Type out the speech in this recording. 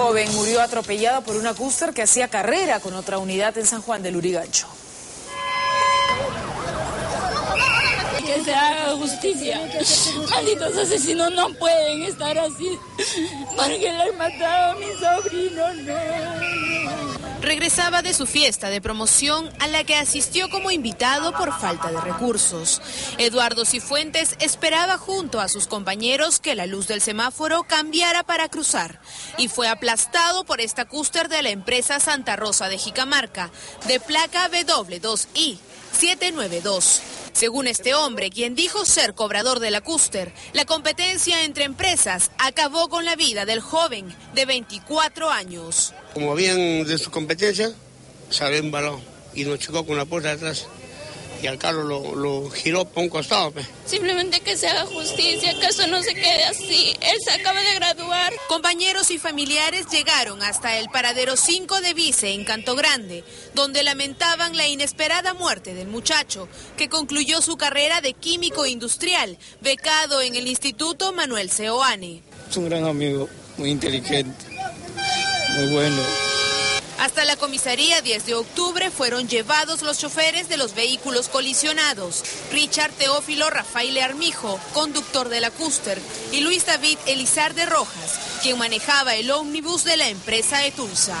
joven murió atropellado por una cúster que hacía carrera con otra unidad en San Juan de Lurigancho. Que se haga justicia. Malditos asesinos no pueden estar así, porque le han matado a mi sobrino, no. Regresaba de su fiesta de promoción a la que asistió como invitado por falta de recursos. Eduardo Cifuentes esperaba junto a sus compañeros que la luz del semáforo cambiara para cruzar y fue aplastado por esta cúster de la empresa Santa Rosa de Jicamarca, de placa W2I 792. Según este hombre, quien dijo ser cobrador de la cúster, la competencia entre empresas acabó con la vida del joven de 24 años. Como habían de su competencia, se había embalado y nos chocó con la puerta de atrás y al carro lo giró por un costado. Simplemente que se haga justicia, que eso no se quede así. Él se acaba de graduar. Compañeros y familiares llegaron hasta el paradero 5 de Vice en Canto Grande, donde lamentaban la inesperada muerte del muchacho, que concluyó su carrera de químico industrial, becado en el Instituto Manuel Seoane. Es un gran amigo, muy inteligente, muy bueno. Hasta la comisaría 10 de octubre fueron llevados los choferes de los vehículos colisionados. Richard Teófilo Rafael Armijo, conductor de la cúster, y Luis David Elizar de Rojas, quien manejaba el ómnibus de la empresa ETULSA.